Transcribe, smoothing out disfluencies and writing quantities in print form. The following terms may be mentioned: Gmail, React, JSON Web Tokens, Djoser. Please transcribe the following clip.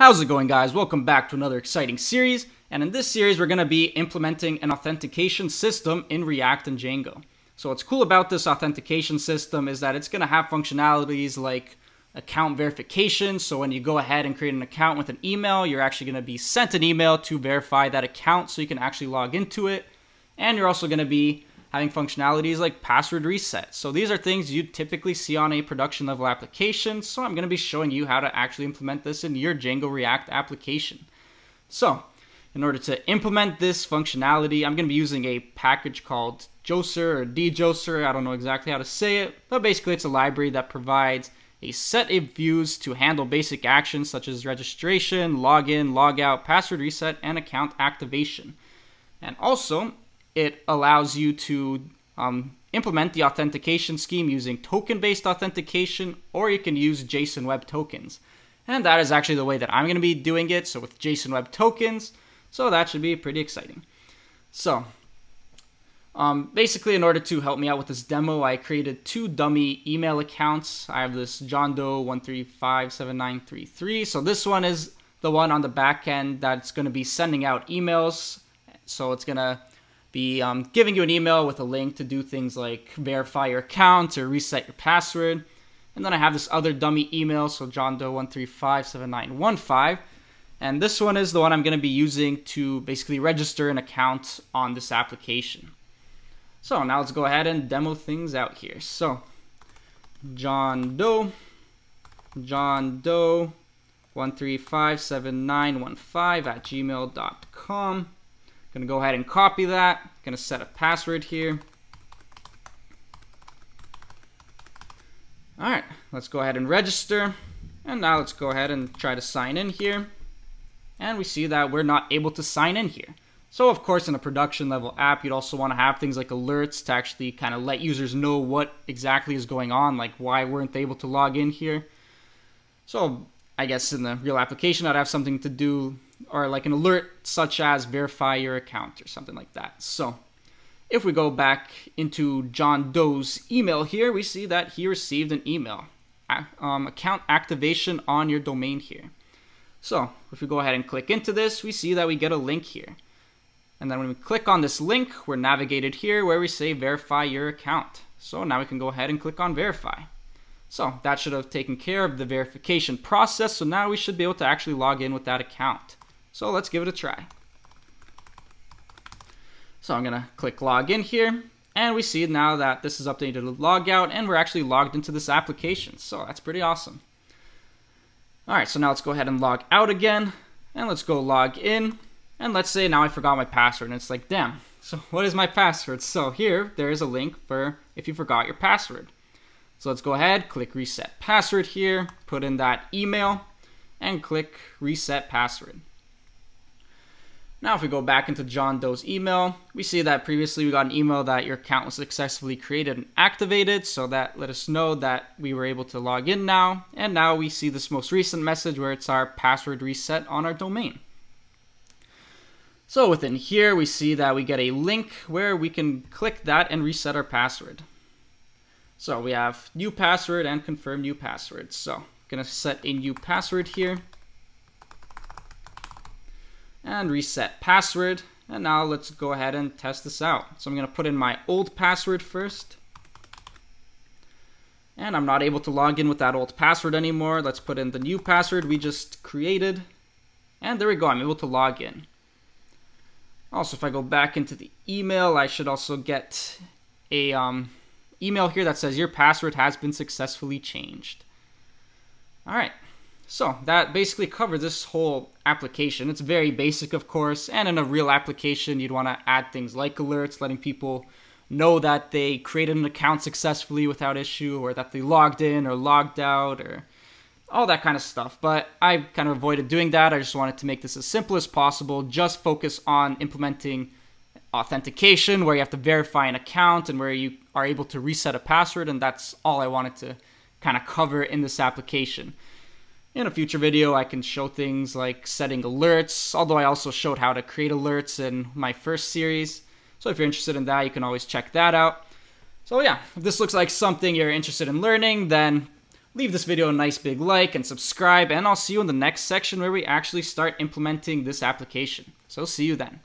How's it going, guys? Welcome back to another exciting series, and in this series we're going to be implementing an authentication system in React and Django. So what's cool about this authentication system is that it's going to have functionalities like account verification, so when you go ahead and create an account with an email, you're actually going to be sent an email to verify that account so you can actually log into it, and you're also going to be having functionalities like password reset. So these are things you typically see on a production level application. So I'm going to be showing you how to actually implement this in your Django React application. So in order to implement this functionality, I'm going to be using a package called Djoser or Djoser. I don't know exactly how to say it, but basically it's a library that provides a set of views to handle basic actions such as registration, login, logout, password reset, and account activation. And also, it allows you to implement the authentication scheme using token-based authentication, or you can use JSON Web Tokens. And that is actually the way that I'm going to be doing it, so with JSON Web Tokens, so that should be pretty exciting. So basically, in order to help me out with this demo, I created two dummy email accounts. I have this John Doe 1357933, so this one is the one on the back end that's going to be sending out emails, so it's going to be giving you an email with a link to do things like verify your account or reset your password. And then I have this other dummy email, so John Doe 1357915, and this one is the one I'm going to be using to basically register an account on this application. So now let's go ahead and demo things out here. So John Doe 1357915 at gmail.com. Gonna go ahead and copy that. Gonna set a password here. All right, let's go ahead and register. And now let's go ahead and try to sign in here. And we see that we're not able to sign in here. So of course, in a production level app, you'd also wanna have things like alerts to actually kind of let users know what exactly is going on, like why weren't they able to log in here. So I guess in the real application, I'd have something to do or like an alert such as verify your account or something like that. So if we go back into John Doe's email here, we see that he received an email, account activation on your domain here. So if we go ahead and click into this, we see that we get a link here. And then when we click on this link, we're navigated here where we say verify your account. So now we can go ahead and click on verify. So that should have taken care of the verification process. So now we should be able to actually log in with that account. So let's give it a try. So I'm gonna click login here, and we see now that this is updated to logout, and we're actually logged into this application. So that's pretty awesome. All right, so now let's go ahead and log out again, and let's go log in, and let's say now I forgot my password, and it's like, damn. So what is my password? So here there is a link for if you forgot your password. So let's go ahead, click reset password here, put in that email, and click reset password. Now if we go back into John Doe's email, we see that previously we got an email that your account was successfully created and activated, so that let us know that we were able to log in now, and now we see this most recent message where it's our password reset on our domain. So within here we see that we get a link where we can click that and reset our password. So we have new password and confirm new password. So I'm gonna set a new password here. And reset password. And now let's go ahead and test this out. So I'm gonna put in my old password first. And I'm not able to log in with that old password anymore. Let's put in the new password we just created. And there we go, I'm able to log in. Also, if I go back into the email, I should also get a email here that says your password has been successfully changed. All right. So that basically covers this whole application. It's very basic, of course, and in a real application, you'd want to add things like alerts, letting people know that they created an account successfully without issue, or that they logged in or logged out, or all that kind of stuff. But I kind of avoided doing that. I just wanted to make this as simple as possible, just focus on implementing authentication where you have to verify an account and where you are able to reset a password, and that's all I wanted to kind of cover in this application. In a future video, I can show things like setting alerts, although I also showed how to create alerts in my first series. So if you're interested in that, you can always check that out. So yeah, if this looks like something you're interested in learning, then Leave this video a nice big like and subscribe, and I'll see you in the next section where we actually start implementing this application. So see you then.